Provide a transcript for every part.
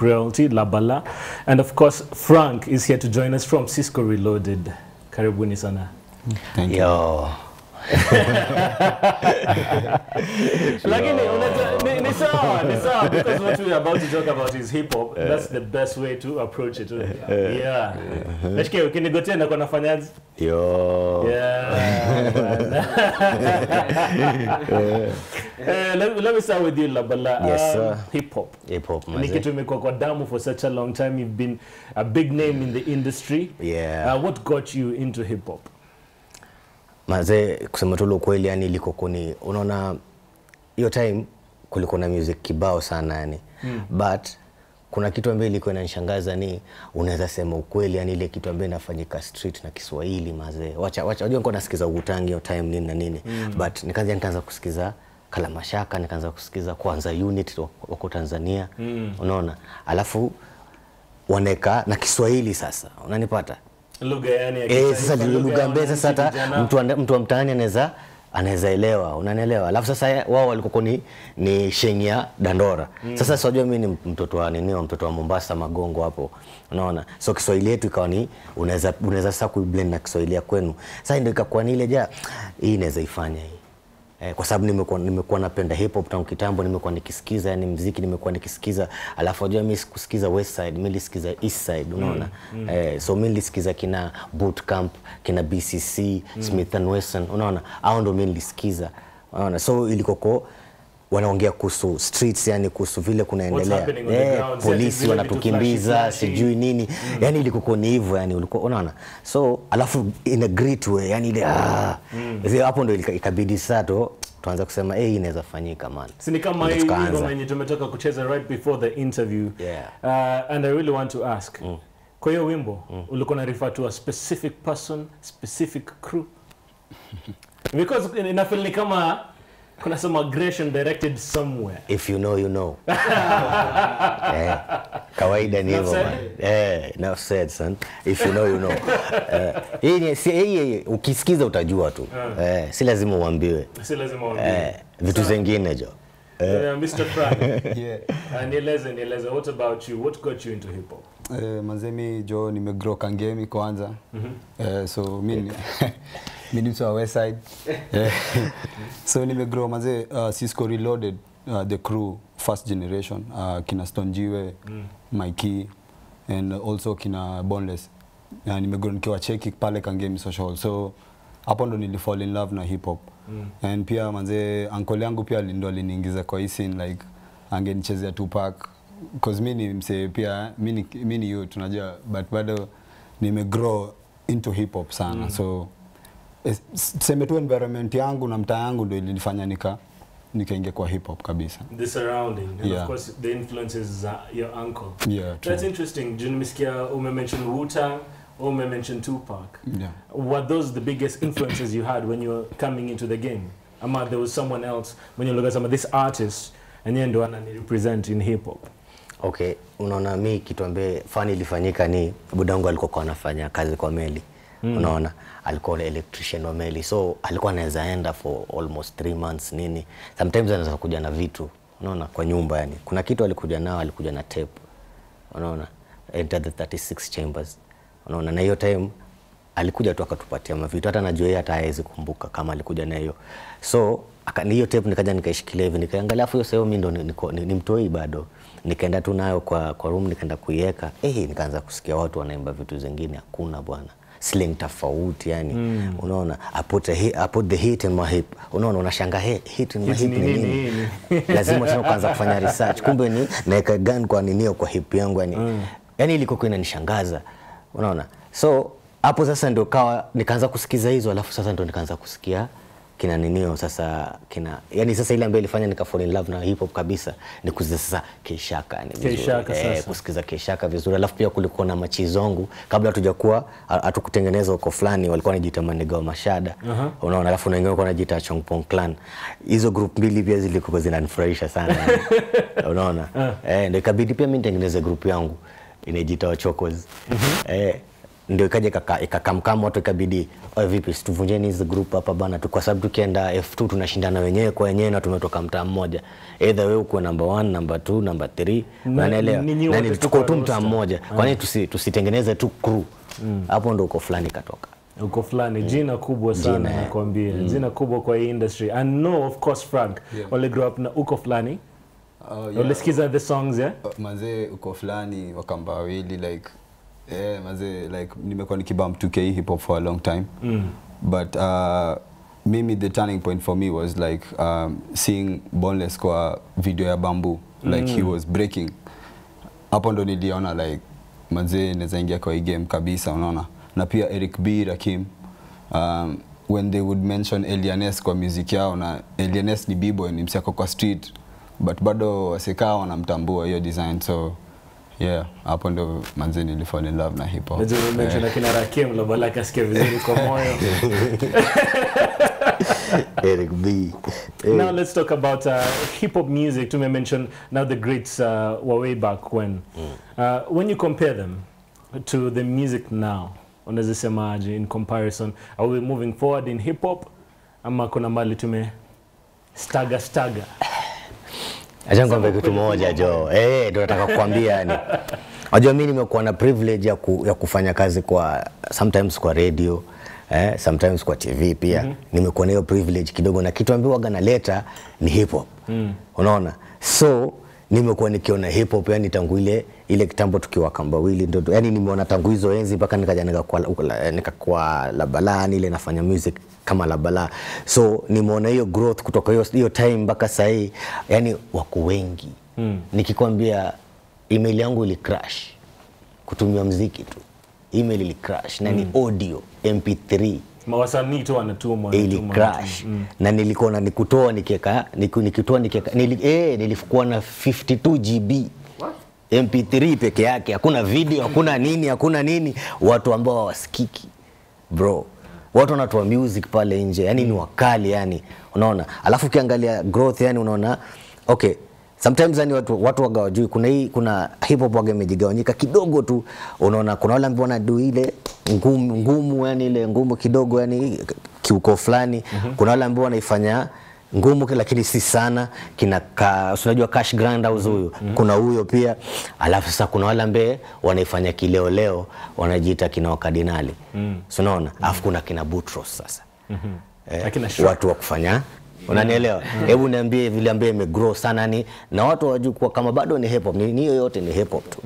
Royalty, Labala. And of course, Frank is here to join us from Cisco Reloaded. Karibuni sana. Thank you. Yo. Lakini ni sawa, ni sawa, because what we are about to talk about is hip hop. That's the best way to approach it. Yeah. Nashike ukinigotea na kunafanyaje? Yo. Yeah. Let me start with you, Labala. Yes, sir. Hip hop. Hip hop. Nikitu umekuwa kwa damu for such a long time. You've been a big name in the industry. Yeah. What got you into hip hop? Maze kusema tu kweli yani ilikokoni unaona hiyo time kulikuwa na music kibao sana yani but kuna kitu ambacho ilikuwa inanishangaza ni unaweza sema ukweli yani ile kitu ambacho inafanyika street na Kiswahili maze wacha unajua niko nasikiza Wu Tang hiyo time nini na nini but nikaanza kusikiza Kalamashaka nikaanza kusikiza kwanza unit wako Tanzania unaona alafu waneka na Kiswahili sasa unanipata lugha yani sasa lugha mbaya sasa hata mtu wa mtaani anaweza elewa unanielewa alafu sasa wao walikuwa ni Kenya Dandora sasa sijui mimi ni mtoto wa nini mtoto wa Mombasa Magongo hapo unaona so Kiswahili yetu ikawa ni unaweza sasa kuiblend na Kiswahili ya kwenu sasa ndio ikakuwa ni ile ja hii inaweza ifanya hii kwa sababu nimekuwa napenda hip hop tangu kitambo nimekuwa nikisikiza yani muziki nimekuwa nikisikiza alafu unajua mimi sikusikiza west side mimi nilisikiza east side unaona so mimi nilisikiza kina Bootcamp kina BCC Smith and Wesson unaona hao ndio mimi nilisikiza unaona so ilikoko wanaongea kuhusu streets yani kuhusu vile kunaendelea polisi wanatukimbiza sijui nini yani ilikoko ni hivyo yani ulikuwa unaona so alafu in a great way yani ile hapo ndo ikabidi sato tuanza kusema inaweza fanyika man si ni kama hii ngoma yenye tumetoka kucheza right before the interview and I really want to ask kwa hiyo wimbo ulikuwa na refer to a specific person specific crew because inafeel kama kuna some aggression directed somewhere. If you know, you know. Kawaida ni hivyo man. Enough said son. If you know, you know. Hii ukisikiza utajua tu. Si lazima uambiwe. Si lazima uambiwe. Vitu zingine jo. Mr. Frank. Nieleze what about you? What got you into hip hop? Manzemi jo nimegrow kangemi kwanza. So mimi mimi to our side. So nimegrow maze Cisco Reloaded the crew first generation kina Stone Jwe, Mikey and also kina Boneless. Nimegrow nikiwa cheki pale kangemi social. So hapo ndo nilifall in love na hip hop. And pia maze uncle yangu pia ndo aliniingiza kwa hii scene like angenichezea Tupac because mimi mse pia mimi you tunajua but bado nimegrow into hip hop sana. So sema tu environment yangu na mtaa yangu ndio ilinifanya nikaingia kwa hip hop kabisa. The surrounding and of course the influences your uncle. Yeah, that's interesting. June nimesikia umemention Wu Tang, umemention Tupac. Yeah. Were those the biggest influences you had when you were coming into the game? Ama there was someone else when you look at some of this artist and yeye ndo ananirepresent in hip hop. Okay, unaona mimi kitu ambaye fani ilifanyika ni budangu alikokuwa anafanya kazi kwa meli. Unaona alikuwa electrician wa meli so alikuwa anaweza enda for almost 3 months nini sometimes anaweza kuja na vitu unaona kwa nyumba yani kuna kitu alikuja nao alikuja na tape unaona Enter the 36 Chambers unaona na hiyo time alikuja tu akatupatia mavitu hata najua yeye hata hawezi kumbuka kama alikuja na hiyo so akani hiyo tape nikaja nikaishikilia hivi nikaangalia afu hiyo sasa mimi ndo nimtoi bado nikaenda tu nayo kwa room nikaenda kuiweka nikaanza kusikia watu wanaimba vitu zingine hakuna bwana sling tofauti yani unaona I put the heat in my hip unaona unashanga heat in my hip nini lazima tena kuanza kufanya research kumbe ni naika gun kwa nini kwa hip yangu yani yani ilikuwa inanishangaza unaona so hapo sasa ndio kawa nikaanza kusikiza hizo alafu sasa ndio nikaanza kusikia kina ninio sasa kina yani sasa ile ambayo ilifanya nika fall in love na hip hop kabisa ni kusikiza sasa Keshaka yani Keshaka sasa kusikiza Keshaka vizuri alafu pia kulikuwa na machizongu kabla hatujakuwa atukutengeneza uko fulani walikuwa wanajiita Manega wa Mashada unaona alafu na wengine walikuwa wanajiita Chongpong Clan hizo group mbili pia zilikuwa zinanifurahisha sana unaona ndio ikabidi pia mimi nitengeneze group yangu inajiita Chokos ndio ikaje ikakamkam watu ikabidi vipi situvunjeni hizo group hapa bana tu, kwa sababu tukienda F2 tunashindana wenyewe kwa wenyewe na tumetoka mtaa mmoja, either wewe uko number 1 number 2 number 3 unaelewa, na ni tuko tu mtaa mmoja, kwa nini tusitengeneze tu crew hapo? Ndio uko fulani katoka uko fulani jina kubwa sana nakwambia, jina kubwa kwa hii industry. And no, of course Frank only grew up na uko fulani. Ulisikiza the songs manze uko fulani wakamba wawili like manze like nimekuwa nikibump 2K hip hop for a long time. But maybe the turning point for me was like seeing Boneless kwa video ya Bamboo, like he was breaking. Hapo ndo niliona like manze naweza ingia kwa hii game kabisa, unaona. Na pia Eric B, Rakim, when they would mention Elianes kwa music yao, na Elianes ni b-boy ni msako kwa street, but bado wasekao wanamtambua hiyo design. So yeah, hapo ndo manze nilifall in love na hip hop. Ndio mention akina Rakim, Labala kasikia vizuri kwa moyo. Eric B. Now let's talk about hip hop music. To mention now the greats way back when. When you compare them to the music now, unaweza semaje in comparison? Are we moving forward in hip hop ama kuna mali tume staga? Acha ngombe kitu moja jo. Ndio nataka kukuambia yani. Unajua mimi nimekuwa na privilege ya kufanya kazi kwa sometimes kwa radio, sometimes kwa TV pia. Nimekuwa na hiyo privilege kidogo, na kitu ambacho wanaleta ni hip hop. Unaona? So nimekuwa nikiona hip hop yani tangu ile kitambo tukiwa kamba wili, ndio yani nimeona tangu hizo enzi mpaka nikaja nikakuwa Labala, ile nafanya music kama Labala. So nimeona hiyo growth kutoka hiyo time mpaka sasa hii, yani wako wengi. Nikikwambia email yangu ili crash kutumia muziki tu, email ili crash na ni audio MP3 mawasanii tu anatuma ili crash. Na nilikuwa na nikutoa nikitoa nilikuwa na 52 GB MP3 peke yake, hakuna video, hakuna nini, watu ambao wasikiki bro, watu wanatoa music pale nje yani ni wakali yani, unaona. Alafu ukiangalia growth yani unaona okay, sometimes yani watu wagawajui, kuna hip hop wage imejigawanyika kidogo tu, unaona. Kuna wale ambao wanadu ile ngumu yani ile ngumu kidogo yani kiuko fulani, kuna wale ambao wanaifanya ngumu lakini si sana kina unajua Cash Grand au huyo, kuna huyo pia. Alafu sasa kuna wale ambao wanaifanya kileo leo, wanajiita kina wakadinali, unaona. Alafu kuna kina Butrus sasa, watu wa kufanya, unanielewa? Hebu niambie vile ambao imegrow sana ni na watu wajui kwa kama bado ni hip hop, ni hiyo yote ni hip hop tu.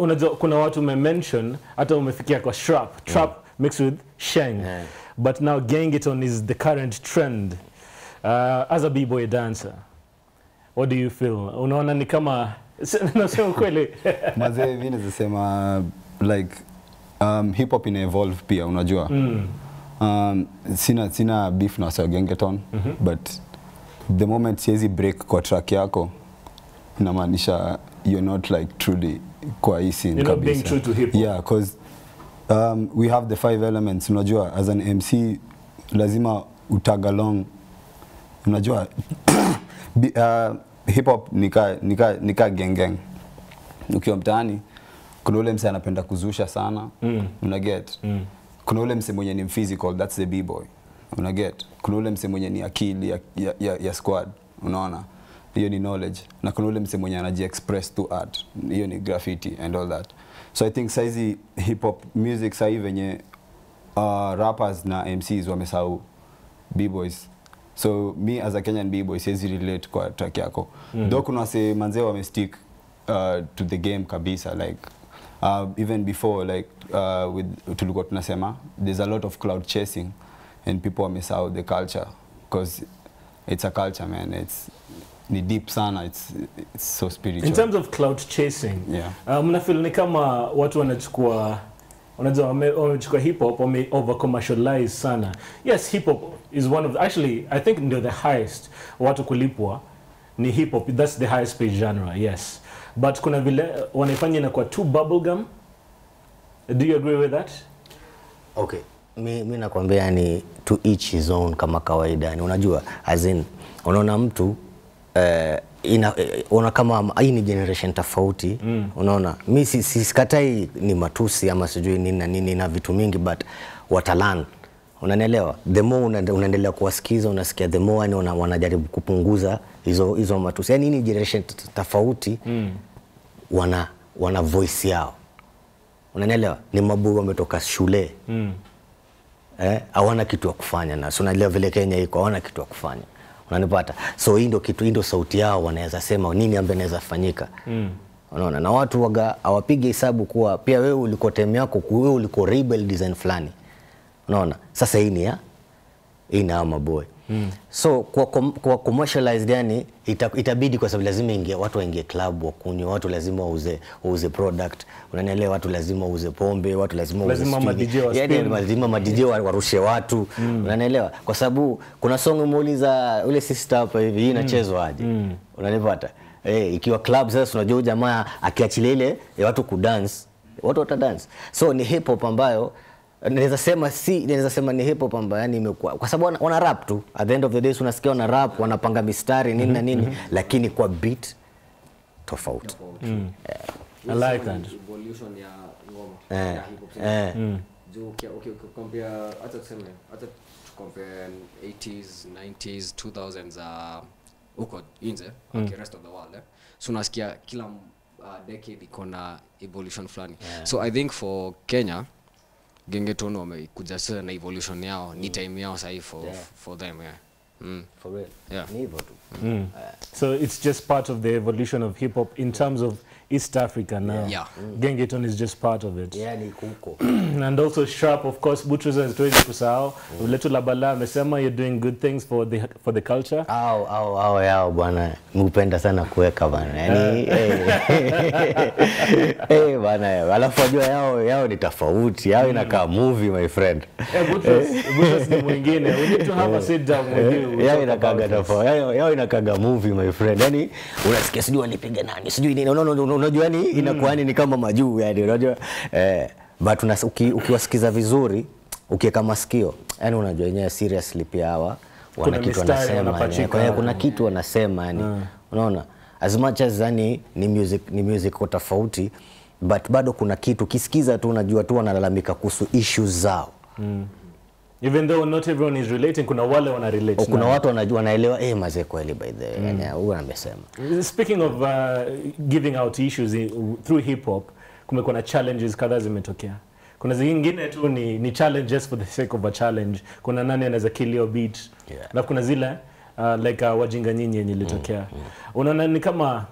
Unajua kuna watu umemention hata umefikia kwa trap mixed with sheng. But now Gangiton is the current trend. As a b-boy dancer, what do you feel? Unaona ni kama nasema kweli mazee vile zasema like hip hop ina evolve pia, unajua. Sina beef na Gangiton, but the moment siezi break kwa track yako inamaanisha you're not like truly kwa hii scene kabisa. You're not being true to hip hop. Yeah, cuz we have the 5 elements, unajua. As an MC lazima utagalong, unajua. Hip hop nika gengeng. Ukiwa mtaani kuna ule mse anapenda kuzusha sana, una get. Kuna ule mse mwenye ni physical, that's the b-boy, una get. Kuna ule mse mwenye ni akili ya squad, unaona, hiyo ni knowledge. Na kuna ule mse mwenye anaji express to art, hiyo ni graffiti and all that. So I think saizi hip hop music saizi venye rappers na MCs wamesahau b-boys. So me as a Kenyan b-boy saizi relate kwa track yako. Though kuna wase manze wamestick to the game kabisa, like even before like with tulikuwa tunasema there's a lot of cloud chasing and people wamesahau the culture, because it's a culture man, ni deep sana, it's so spiritual. In terms of cloud chasing, mnafeel ni kama watu wanachukua hip hop wame over commercialize sana. Yes, hip hop is one of the, actually I think ndio the highest watu kulipwa ni hip hop, that's the highest paid genre. Yes, but kuna vile wanaifanya na kwa too bubblegum. Do you agree with that? Okay, mimi nakwambia ni to each his own kama kawaida. Unajua as in unaona mtu unaona kama hii ni generation tofauti, unaona. Mimi sikatai ni matusi ama sijui nini na nini na vitu mingi, but watalan. Unanielewa? The more unaendelea kuwasikiza, unasikia the more yani wanajaribu kupunguza hizo matusi. Yaani ni generation tofauti, wana voice yao. Unanielewa? Ni mabuu wametoka shule. Hawana kitu ya kufanya na so unaelewa vile Kenya iko, hawana kitu ya kufanya. Unanipata? So hii ndio kitu, ndio sauti yao, wanaweza sema nini ambaye naweza fanyika. Unaona? Na watu waga hawapige hesabu kuwa pia wewe uliko time yako, wewe uliko rebel design fulani. Unaona? Sasa hii ni ya ina maboy. So kwa commercialized yani itabidi, kwa sababu lazima ingie watu, waingie club wakunywe, watu lazima wauze product, unanielewa, watu lazima wauze pombe, watu lazima wauze studio, yani lazima madj warushe watu, unanielewa, kwa sababu kuna song muuliza ule sister hapa hivi, hii inachezwa aje, unanipata, ikiwa club sasa unajua jamaa akiachilia ile watu kudance, watu watadance. So ni hip hop ambayo naweza sema ni hip hop ambayo yani imekuwa, kwa sababu wana rap tu, at the end of the day unasikia wana rap, wanapanga mistari nini na nini, lakini kwa beat tofauti. I like that evolution ya ngoma ya hip hop. Okay, compare hata compare 80s, 90s, 2000s uko inje, okay, rest of the world. So unasikia kila decade iko na evolution fulani. So I think for Kenya gengetono wamekuja sana na evolution yao, ni time yao sahi for them, yeah. For real. Yeah. Ni hivyo tu. So it's just part of the evolution of hip hop in terms of East Africa now. Yeah. Gengeton is just part of it. Yeah, ni huko. And also Sharp, of course, Butrus and Twende Kusao. Letu Labala amesema you're doing good things for the culture. Au yao bwana. Mupenda sana kuweka bwana. Yaani bwana. Alafu ajua yao ni tofauti. Yao inakaa movie, my friend. Butrus ni mwingine. We need to have a sit down with you. Yao inakaa tofauti. Yao inakaa movie, my friend. Yaani unasikia sijui alipiga nani, sijui nini. No. Unajua ni inakuani ni kama majuu yani, unajua but ukiwasikiza vizuri, ukiweka masikio yani unajua yenyewe seriously pia hawa wana kitu wanasema, kwa hiyo kuna kitu wanasema yani, unaona, as much as yani ni music tofauti, but bado kuna kitu ukisikiza tu unajua tu wanalalamika kuhusu issues zao. Even though not everyone is relating, kuna wale wana relate. Kuna watu wanajua, naelewa, mazee kweli by the way. Huyu anasema. Speaking of giving out issues through hip hop, kumekuwa na challenges kadhaa zimetokea. Kuna zingine tu ni challenges for the sake of a challenge. Kuna nani anaweza kill your beat. Na kuna zile like wajinga nyinyi nilitokea. Unaona ni kama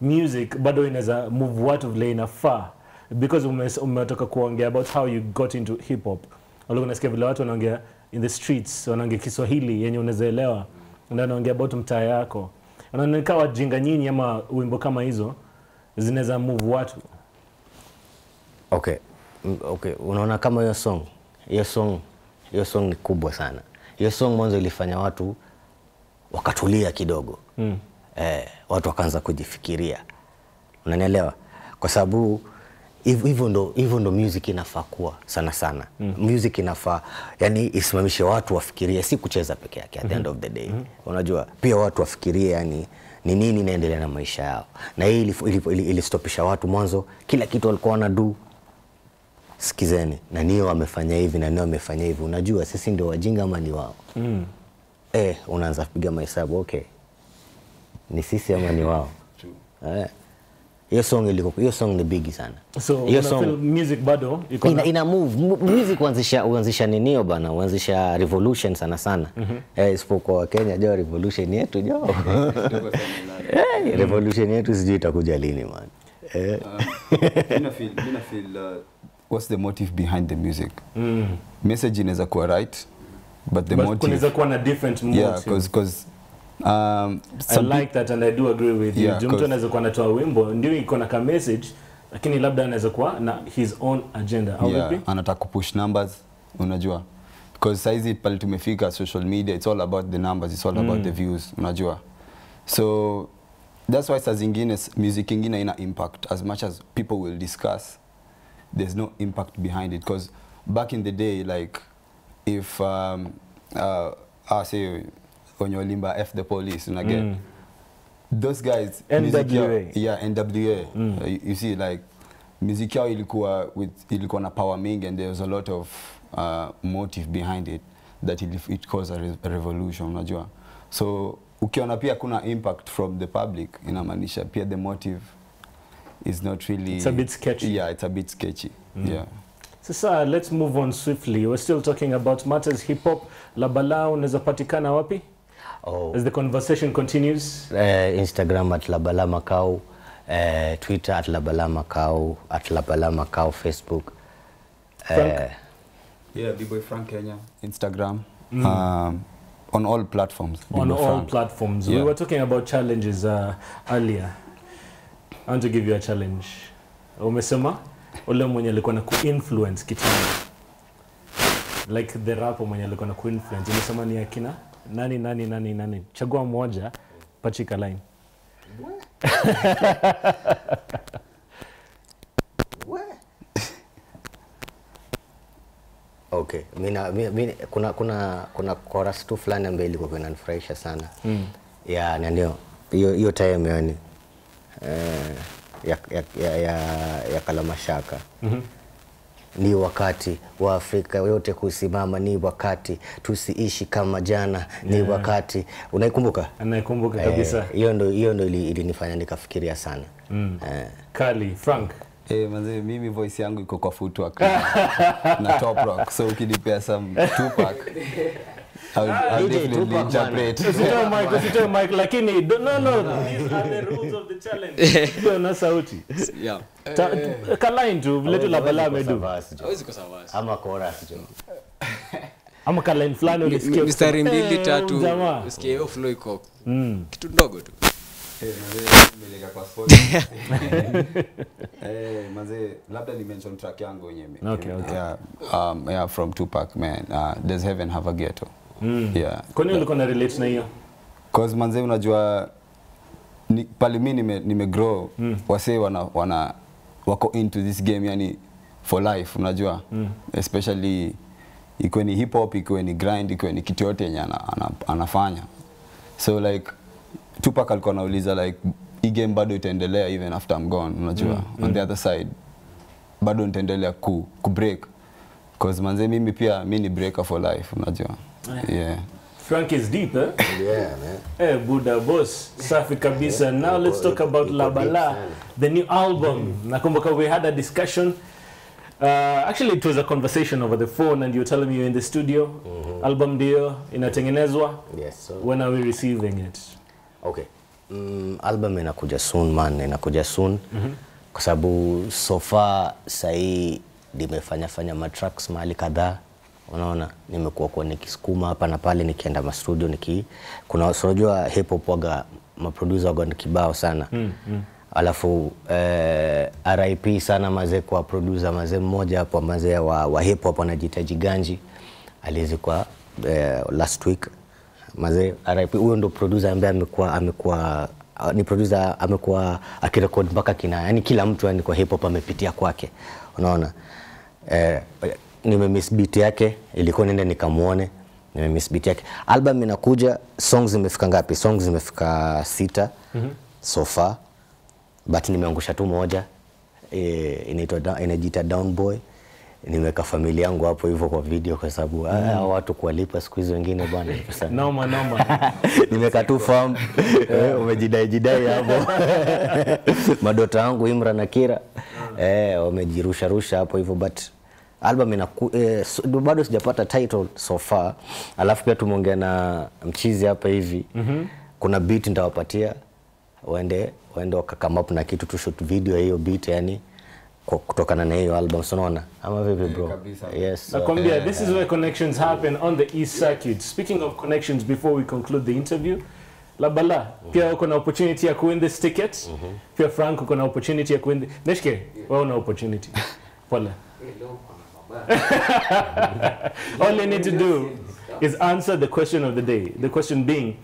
music bado inaweza move watu vile inafaa, because umetoka kuongea about how you got into hip hop. Wale unasikia vile watu wanaongea in the streets, wanaongea Kiswahili yenye unaelewa, na wanaongea about mtaa yako. Wanaonekana wajinga nyinyi ama wimbo kama hizo zinaweza move watu. Okay, unaona kama hiyo song ni kubwa sana. Hiyo song mwanzo ilifanya watu wakatulia kidogo. Watu wakaanza kujifikiria. Unanielewa? Kwa sababu Even though music inafaa kuwa sana sana. Music inafaa yani isimamishe watu wafikirie, si kucheza peke yake at the end of the day. Unajua pia watu wafikirie yani ni nini inaendelea na maisha yao. Na hii ilistopisha watu mwanzo, kila kitu walikuwa wanadu sikizeni. Na niyo wamefanya hivi na niyo wamefanya hivi. Unajua sisi ndio wajinga ama ni wao? Unaanza kupiga mahesabu, okay. Ni sisi ama ni wao? Hiyo song ni big sana. So hiyo song music bado ina move. Music kuanzisha ninio bana, kuanzisha revolution sana sana. Isipokuwa wa Kenya jao revolution yetu jao. Revolution yetu sijui itakuja lini man. Mina feel what's the motive behind the music? Message inaweza kuwa right, but the motive inaweza kuwa na different motive. Yeah, because I like that and I do agree with you. Mtu anaweza kuwa anatoa wimbo ndio iko na kama message, lakini labda anaweza kuwa na his own agenda au vipi? Anataka kupush numbers, unajua. Because size pale tumefika social media, it's all about the numbers, it's all about the views, unajua. So that's why saa zingine music ingine ina impact as much as people will discuss. There's no impact behind it, because back in the day, like if I say Onyolimba F the Police, unage those guys NWA. Yeah, NWA. Mm. You see, like music yao ilikuwa na power mingi, and there was a lot of motive behind it that it caused a revolution, unajua. So ukiona pia kuna impact from the public, inamaanisha pia the motive is not really, it's a bit sketchy. Yeah, it's a bit sketchy. Mm. Yeah. So sir, let's move on swiftly. We're still talking about matters hip hop. Labala unaweza patikana wapi? Oh. As the conversation continues, Instagram at Labala Macau, Twitter at Labala Macau, Facebook. Frank? Yeah, B-Boy Frank Kenya, Instagram. Mm. On all platforms. On all platforms. Yeah. We were talking about challenges earlier. I want to give you a challenge. Umesema ule mwenye alikuwa na ku-influence kitambo, like the rapper mwenye alikuwa na ku-influence, umesema ni akina nani, chagua mmoja, pachika line. Okay, mimi kuna chorus tu fulani ambayo ilikuwa inanifurahisha sana. Mm. Yeah, na ndio hiyo time yani ya Kalamashaka. Mhm. Ni wakati wa Afrika yote kusimama, ni wakati tusiishi kama jana, ni yeah. Wakati unaikumbuka? Anaikumbuka kabisa. Hiyo ndio ilinifanya nikafikiria sana. Mm. Kali Frank. Manze, mimi voice yangu iko kwa footwork na top rock, so ukinipea some Tupac I'll definitely interpret. Usitoe mic lakini no, these are the rules of the challenge. Sio na sauti. Yeah. Kalain tu letu Labala medu. Hawezi kwa sawa. Ama chorus tu. Ama kalain flani ulisikia mstari 2 3 usikie flow iko. Kitu ndogo tu. Nimeleka kwa sport. Manze, labda ni mention track yangu yenyewe. Okay. Yeah, from Tupac, man. Does heaven have a ghetto? Mm. Yeah. Kwani ulikuwa na relate na hiyo? Cause manze unajua pale mimi nimegrow, wasee wako into this game yani for life, unajua. Mm. Especially iko ni hip hop, iko ni grind, iko ni kitu yote yenye anafanya. So like Tupac alikuwa anauliza like hii game bado itaendelea even after I'm gone, unajua. On the other side bado nitaendelea ku break, cause manze mimi pia ni breaker for life, unajua. Yeah. Frank is deep, eh? Yeah, man. Eh, Buddha boss, safi kabisa. Yeah, now let's talk about Labala, the new album. Nakumbuka we had a discussion. Actually it was a conversation over the phone, and you were telling me you're in the studio. Album deal inatengenezwa. Yes, sir. When are we receiving it? Okay. Album inakuja soon, man, inakuja soon. Kwa sababu so far sahi nimefanya matracks mahali kadhaa. Unaona, nimekuwa nikisukuma hapa na pale, nikienda ma studio kuna unajua hip hop waga ma producer waga ni kibao sana. Alafu RIP sana mazee kwa producer, mazee mmoja hapo mazee wa hip hop anajiita Jiganji. Alizi kwa last week. Mazee RIP, huyo ndo producer ambaye amekuwa ni producer, amekuwa akirekod mpaka kina yani kila mtu yani kwa hip hop amepitia kwake, unaona. Nimemiss beat yake, ilikuwa nenda nikamuone, nimemiss beat yake. Album inakuja, songs zimefika ngapi? Songs zimefika 6 so far, but nimeangusha tu moja, inaitwa inajiita Down Boy. Nimeweka familia yangu hapo hivyo kwa video kwa sababu watu kuwalipa siku hizo wengine bwana pesa. Noma. Nimeweka tu farm, umejidai hapo. Madota yangu Imra na Kira wamejirusharusha hapo hivyo, but album bado sijapata title so far. Alafu pia tumeongea na mchizi hapa hivi. Kuna beat nitawapatia waende wakakam up na kitu, tu shoot video hiyo beat yani kutokana na hiyo album, unaona. Ama vipi bro? Kabisa. Yes. Nakwambia this is where connections happen on the East Circuit. Speaking of connections, before we conclude the interview, Labala, pia uko na opportunity ya win this ticket. Pia Frank uko na opportunity ya win. Neshike, wewe una opportunity. Pole. All you need to do is answer the question of the day. The question being,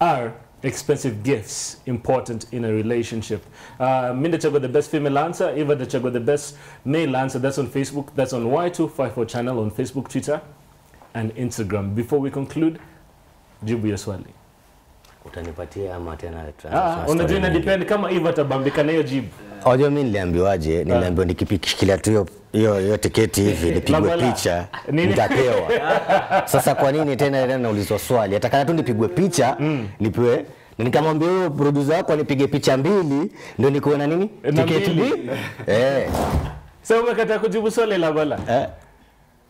are expensive gifts important in a relationship? Minda Chago the best female answer, Eva Chago the best male answer. That's on Facebook, that's on Y254 channel, on Facebook, Twitter, and Instagram. Before we conclude, jibu ya swali. utanipatia ama tena transfer. Unajua ina depend kama Eva tabambikana hiyo jibu. Unajua mimi niliambiwaje? Niliambiwa nikishikilia tu hiyo tiketi hivi nipigwe picha nitapewa. Sasa kwa nini tena naulizwa swali? Atakana tu nipigwe picha nipewe. Na nikamwambia huyo producer wako anipige picha mbili ndio nikuona nini? Tiketi mbili. Sasa umekataa kujibu swali la Bala.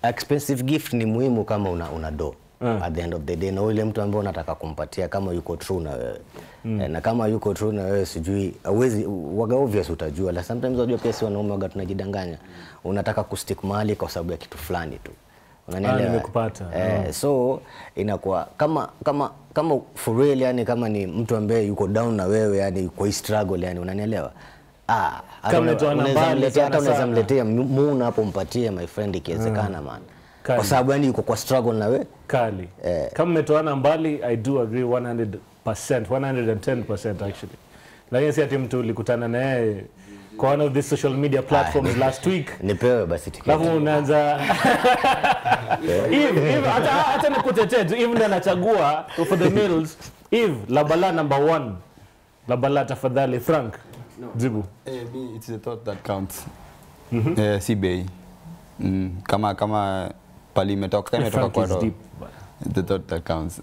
Expensive gift ni muhimu kama una do. At the end of the day na yule mtu ambaye unataka kumpatia kama yuko true na wewe. Na kama yuko true na wewe sijui huwezi waga obvious utajua. La sometimes unajua pia si wanaume waga tunajidanganya. Unataka kustick mahali kwa sababu ya kitu fulani tu. Unanielewa nimekupata. So inakuwa kama for real yani kama ni mtu ambaye yuko down na wewe yani kwa struggle yani unanielewa. Kama tu anamletea hata unaweza mletea muuna hapo mpatie my friend ikiwezekana man. Kali. Kwa sababu yani uko kwa struggle na wewe kali kama umetoana mbali. I do agree 100% 110% actually. Lakini si ati mtu ulikutana na yeye kwa one of the social media platforms last week nipewe basi tiketi hapo unaanza Eve hata nikutetea tu Eve ndo anachagua for the males. Eve Labala number 1 Labala tafadhali Frank no. Jibu me it's the thought that counts CBA kama pali metoka imetoka kwa roho the thought that counts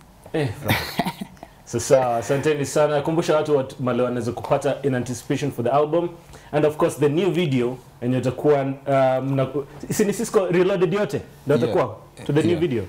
Sasa asanteni sana kumbusha watu wale wanaweza kupata in anticipation for the album and of course the new video and itakuwa Cisco Reloaded yote ndio itakuwa to the new video